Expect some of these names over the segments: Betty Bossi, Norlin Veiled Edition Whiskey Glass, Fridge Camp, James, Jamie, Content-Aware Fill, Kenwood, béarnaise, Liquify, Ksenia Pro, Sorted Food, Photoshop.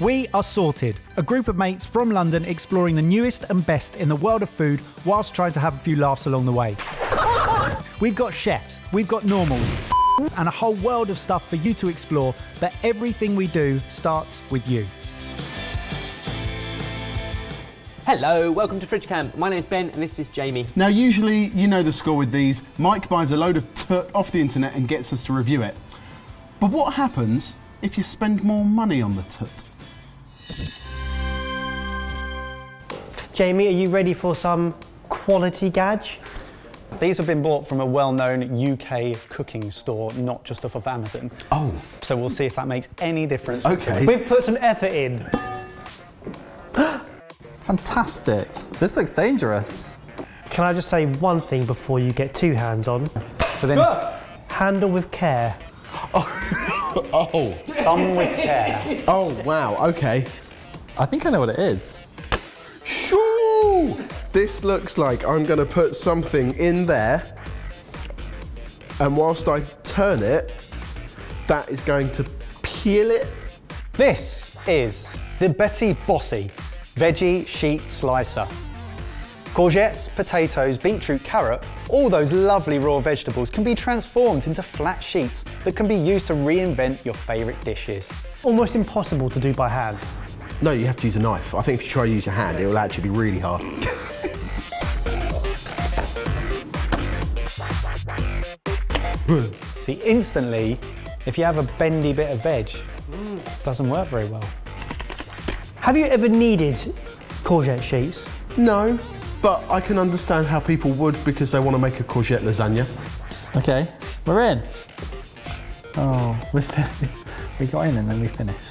We are Sorted, a group of mates from London exploring the newest and best in the world of food whilst trying to have a few laughs along the way. We've got chefs, we've got normals, and a whole world of stuff for you to explore, but everything we do starts with you. Hello, welcome to Fridge Camp. My name's Ben and this is Jamie. Now usually you know the score with these. Mike buys a load of tut off the internet and gets us to review it. But what happens if you spend more money on the tut? Jamie, are you ready for some quality gadge? These have been bought from a well-known UK cooking store, not just off of Amazon. Oh. So we'll see if that makes any difference. Okay. We've put some effort in. Fantastic. This looks dangerous. Can I just say one thing before you get too hands-on? Handle with care. Oh. Oh. Thumb with care. Oh, wow, okay. I think I know what it is. Shoo! This looks like I'm going to put something in there, and whilst I turn it, that is going to peel it. This is the Betty Bossi Veggie Sheet Slicer. Courgettes, potatoes, beetroot, carrot, all those lovely raw vegetables can be transformed into flat sheets that can be used to reinvent your favourite dishes. Almost impossible to do by hand. No, you have to use a knife. I think if you try to use your hand, it will actually be really hard. See, instantly, if you have a bendy bit of veg, it doesn't work very well. Have you ever needed courgette sheets? No, but I can understand how people would because they want to make a courgette lasagna. Okay, we're in. Oh, we got in and then we finished.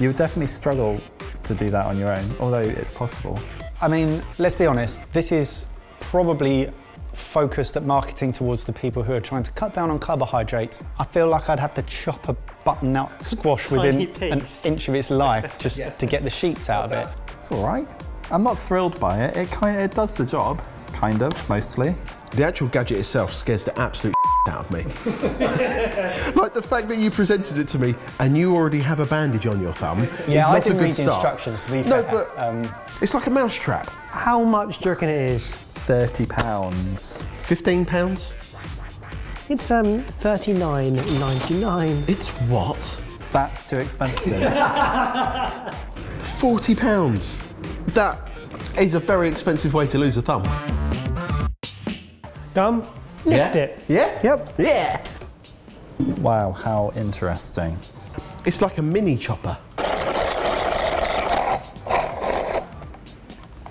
You would definitely struggle to do that on your own, although it's possible. I mean, let's be honest, this is probably focused at marketing towards the people who are trying to cut down on carbohydrates. I feel like I'd have to chop a butternut squash within an inch of its life just to get the sheets out of it. It's all right. I'm not thrilled by it. It does the job, kind of, mostly. The actual gadget itself scares the absolute shit out of me. Like the fact that you presented it to me and you already have a bandage on your thumb is not a good start. Instructions, to be fair. No, but it's like a mousetrap. How much do you reckon it is? £30. £15? It's £39.99. It's what? That's too expensive. £40. That is a very expensive way to lose a thumb. Thumb? Lift it. Yeah? Yep. Yeah. Wow, how interesting. It's like a mini chopper.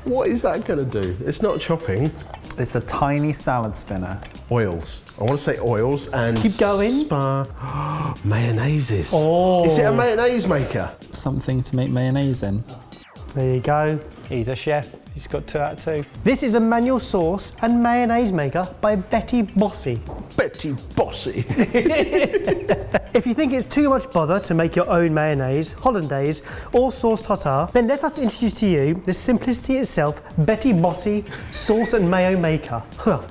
What is that going to do? It's not chopping. It's a tiny salad spinner. Oils. I want to say oils and keep going. Spa. Mayonnaises. Oh. Is it a mayonnaise maker? Something to make mayonnaise in. There you go. He's a chef. He's got 2 out of 2. This is the manual sauce and mayonnaise maker by Betty Bossi. Betty Bossi. If you think it's too much bother to make your own mayonnaise, hollandaise or sauce tartare, then let us introduce to you the simplicity itself, Betty Bossi Sauce and Mayo Maker. Huh.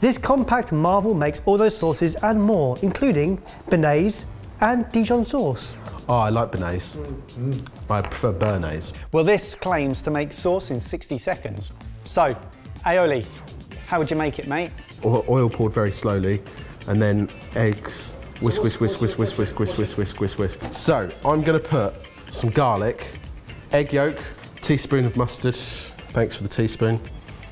This compact marvel makes all those sauces and more, including béarnaise and Dijon sauce. Oh, I like béarnaise. Mm. I prefer béarnaise. Well, this claims to make sauce in 60 seconds. So, aioli, how would you make it, mate? Oil poured very slowly, and then eggs. Whisk, whisk, whisk, whisk, whisk, whisk, whisk, whisk, whisk, whisk, whisk. So, I'm going to put some garlic, egg yolk, teaspoon of mustard. Thanks for the teaspoon.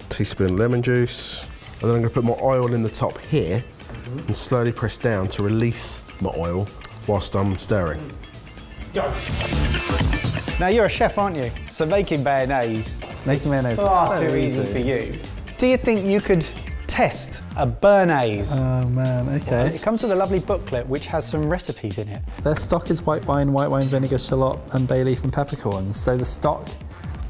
Teaspoon of lemon juice. And then I'm going to put my oil in the top here, and slowly press down to release my oil whilst I'm stirring. Go. Now you're a chef, aren't you? So making mayonnaise is so easy for you. Do you think you could test a béarnaise? Oh man, okay. Well, it comes with a lovely booklet which has some recipes in it. Their stock is white wine vinegar, shallot, and bay leaf and peppercorns. So the stock,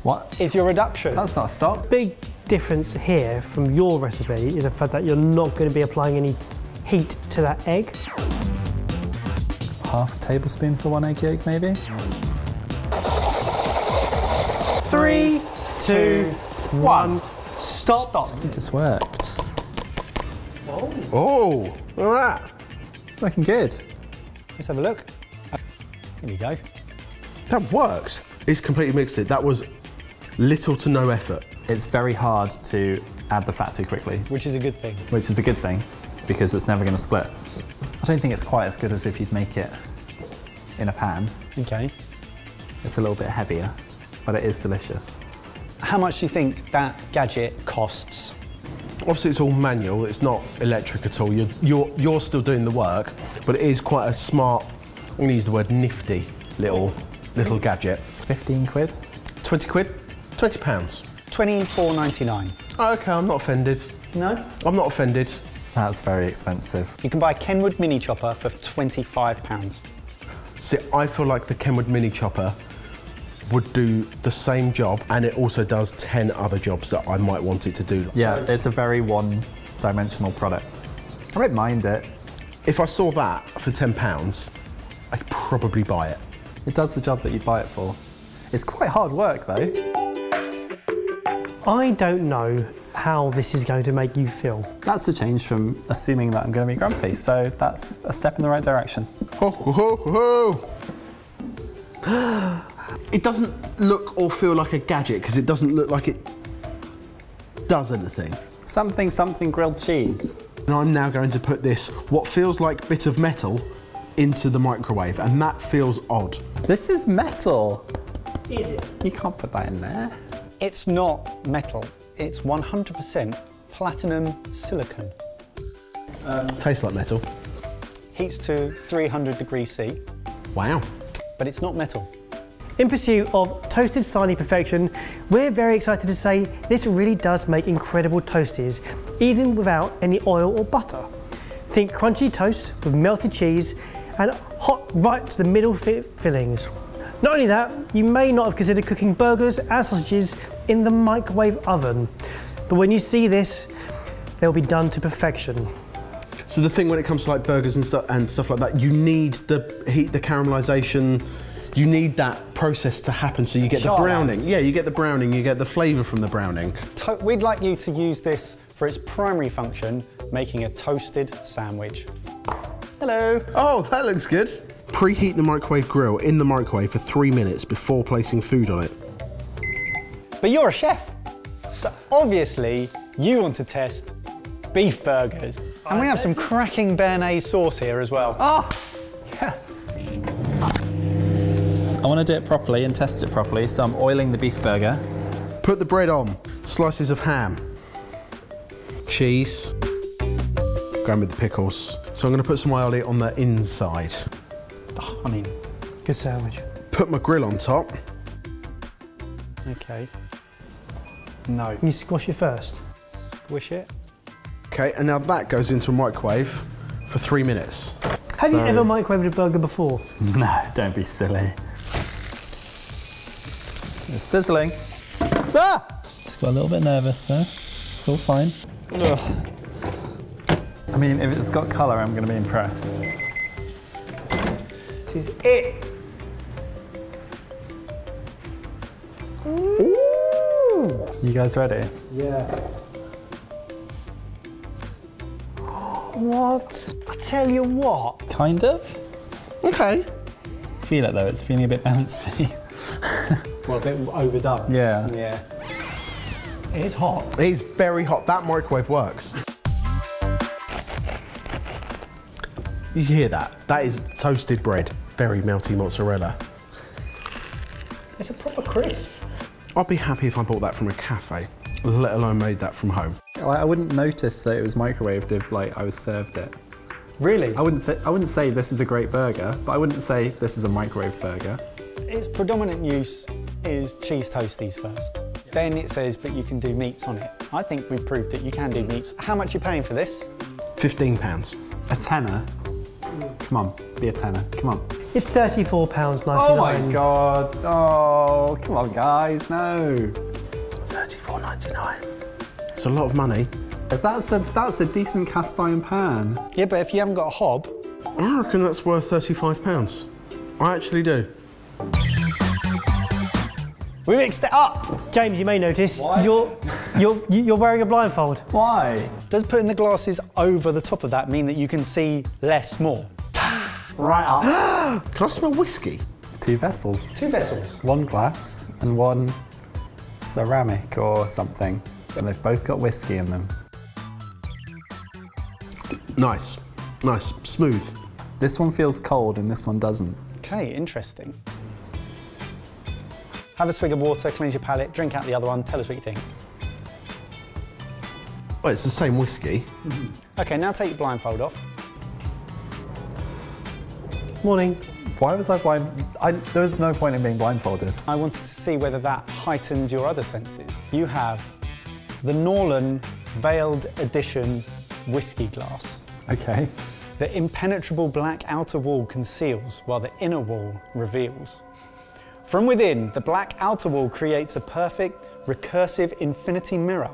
what? Is your reduction. That's not stock. Big difference here from your recipe is the fact that you're not going to be applying any heat to that egg. Half a tablespoon for 1 egg yolk, maybe? 3, 2, 1. Stop. It just worked. Whoa. Oh, look at that. It's looking good. Let's have a look. Here we go. That works. It's completely mixed it. That was little to no effort. It's very hard to add the fat too quickly. Which is a good thing. Which is a good thing, because it's never going to split. I don't think it's quite as good as if you'd make it in a pan. Okay. It's a little bit heavier, but it is delicious. How much do you think that gadget costs? Obviously, it's all manual. It's not electric at all. You're still doing the work, but it is quite a smart, I'm going to use the word nifty, little gadget. 15 quid? 20 quid? 20 pounds. £24.99. Oh, OK, I'm not offended. No? I'm not offended. That's very expensive. You can buy a Kenwood mini chopper for £25. See, I feel like the Kenwood mini chopper would do the same job, and it also does 10 other jobs that I might want it to do. Yeah, it's a very one-dimensional product. I don't mind it. If I saw that for £10, I'd probably buy it. It does the job that you buy it for. It's quite hard work, though. I don't know how this is going to make you feel. That's a change from assuming that I'm going to be grumpy, so that's a step in the right direction. Ho, ho, ho, ho. It doesn't look or feel like a gadget, because it doesn't look like it does anything. Something, something grilled cheese. And I'm now going to put this, what feels like bit of metal, into the microwave, and that feels odd. This is metal. Is it? You can't put that in there. It's not metal. It's 100% platinum silicon. Tastes like metal. Heats to 300 degrees C. Wow. But it's not metal. In pursuit of toasted sarnie perfection, we're very excited to say this really does make incredible toasties, even without any oil or butter. Think crunchy toast with melted cheese and hot right to the middle fillings. Not only that, you may not have considered cooking burgers and sausages in the microwave oven, but when you see this, they'll be done to perfection. So the thing when it comes to like burgers and stuff like that, you need the heat, the caramelisation. You need that process to happen so you get the browning. Yeah, you get the browning, you get the flavour from the browning. We'd like you to use this for its primary function, making a toasted sandwich. Hello. Oh, that looks good. Preheat the microwave grill in the microwave for 3 minutes before placing food on it. But you're a chef, so obviously you want to test beef burgers. And we have some cracking béarnaise sauce here as well. Oh, yes. I want to do it properly and test it properly, so I'm oiling the beef burger. Put the bread on, slices of ham, cheese, going with the pickles. So I'm going to put some aioli on the inside. Oh, I mean, good sandwich. Put my grill on top. Okay. No. Can you squash it first? Squish it. Okay, and now that goes into a microwave for 3 minutes. Have you ever microwaved a burger before? No, don't be silly. It's sizzling. Ah! Just got a little bit nervous there. It's all fine. Ugh. I mean, if it's got colour, I'm going to be impressed. This is it. Ooh. You guys ready? Yeah. What? I tell you what. Kind of. Okay. I feel it though. It's feeling a bit bouncy. Well, a bit overdone. Yeah. Yeah. It is hot. It is very hot. That microwave works. You hear that? That is toasted bread. Very melty mozzarella. It's a proper crisp. I'd be happy if I bought that from a cafe, let alone made that from home. I wouldn't notice that it was microwaved if, like, I was served it. Really? I wouldn't say this is a great burger, but I wouldn't say this is a microwave burger. Its predominant use is cheese toasties first. Yeah. Then it says, but you can do meats on it. I think we've proved that you can do meats. How much are you paying for this? £15. A tenner? Come on, be a tenner, come on. It's £34.99. Oh my God, oh, come on guys, no. £34.99. It's a lot of money. If that's a decent cast iron pan. Yeah, but if you haven't got a hob. I reckon that's worth £35. I actually do. We mixed it up! James, you may notice you're wearing a blindfold. Why? Does putting the glasses over the top of that mean that you can see less more? Right up. Can I smell whiskey? two vessels. Two vessels? One glass and one ceramic or something. And they've both got whiskey in them. Nice. Nice. Smooth. This one feels cold and this one doesn't. Okay, interesting. Have a swig of water, cleanse your palate, drink out the other one, tell us what you think. Well, it's the same whiskey. Mm-hmm. Okay, now take your blindfold off. Morning. Why was I blind? There was no point in being blindfolded. I wanted to see whether that heightened your other senses. You have the Norlin Veiled Edition Whiskey Glass. Okay. The impenetrable black outer wall conceals while the inner wall reveals. From within, the black outer wall creates a perfect recursive infinity mirror.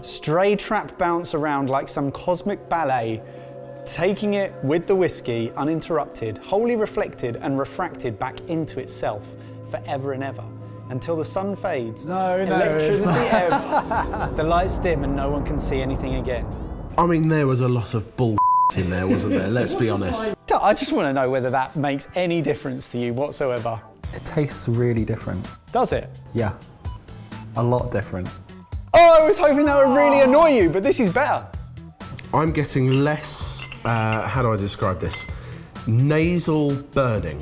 Stray trap bounce around like some cosmic ballet, taking it with the whiskey, uninterrupted, wholly reflected and refracted back into itself forever and ever, until the sun fades, electricity ebbs, the lights dim and no one can see anything again. I mean, there was a lot of bull in there, wasn't there? Let's be honest. I just want to know whether that makes any difference to you whatsoever. It tastes really different. Does it? Yeah, a lot different. Oh, I was hoping that would really annoy you, but this is better. I'm getting less, how do I describe this? Nasal burning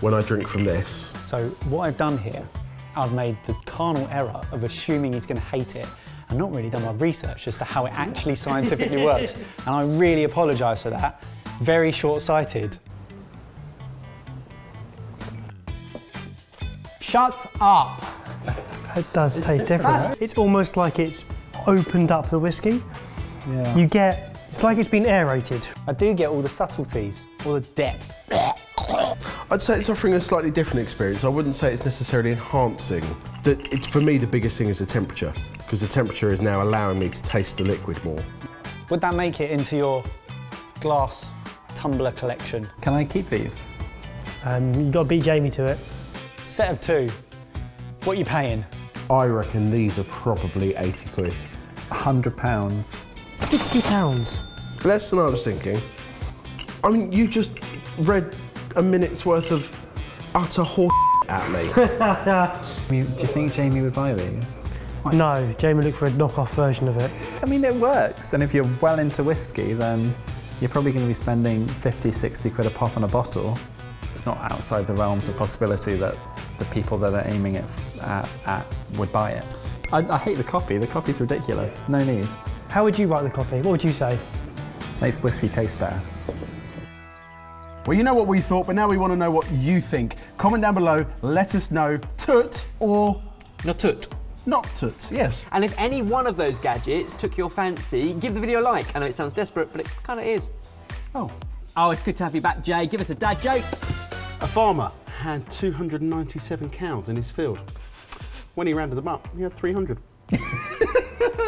when I drink from this. So what I've done here, I've made the carnal error of assuming he's going to hate it. I've not really done my research as to how it actually scientifically works, and I really apologise for that. Very short-sighted. Shut up! It does taste different. It's almost like it's opened up the whiskey. Yeah. You get, it's like it's been aerated. I do get all the subtleties, all the depth. I'd say it's offering a slightly different experience. I wouldn't say it's necessarily enhancing. It's, for me, the biggest thing is the temperature, because the temperature is now allowing me to taste the liquid more. Would that make it into your glass tumbler collection? Can I keep these? You've got to beat Jamie to it. Set of two. What are you paying? I reckon these are probably 80 quid. £100. £60. Less than I was thinking. I mean, you just read a minute's worth of utter horse at me. Do you think Jamie would buy these? No, Jamie looked for a knockoff version of it. I mean, it works, and if you're well into whiskey, then you're probably going to be spending 50, 60 quid a pop on a bottle. It's not outside the realms of possibility that the people that are aiming it at would buy it. I hate the copy's ridiculous, no need. How would you write the copy? What would you say? Makes whiskey taste better. Well, you know what we thought, but now we want to know what you think. Comment down below, let us know, toot or... Not toot. Not toot, yes. And if any one of those gadgets took your fancy, give the video a like. I know it sounds desperate, but it kind of is. Oh. Oh, it's good to have you back, Jay. Give us a dad joke. A farmer had 297 cows in his field. When he rounded them up, he had 300.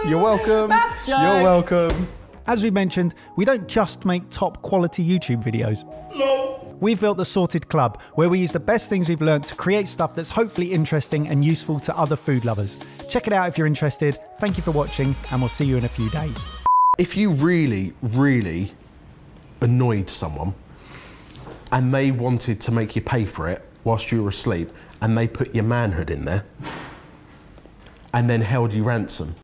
You're welcome. That's joke. You're welcome. As we mentioned, we don't just make top quality YouTube videos. No. We've built the Sorted Club, where we use the best things we've learned to create stuff that's hopefully interesting and useful to other food lovers. Check it out if you're interested. Thank you for watching, and we'll see you in a few days. If you really, really annoyed someone and they wanted to make you pay for it whilst you were asleep and they put your manhood in there and then held you ransom,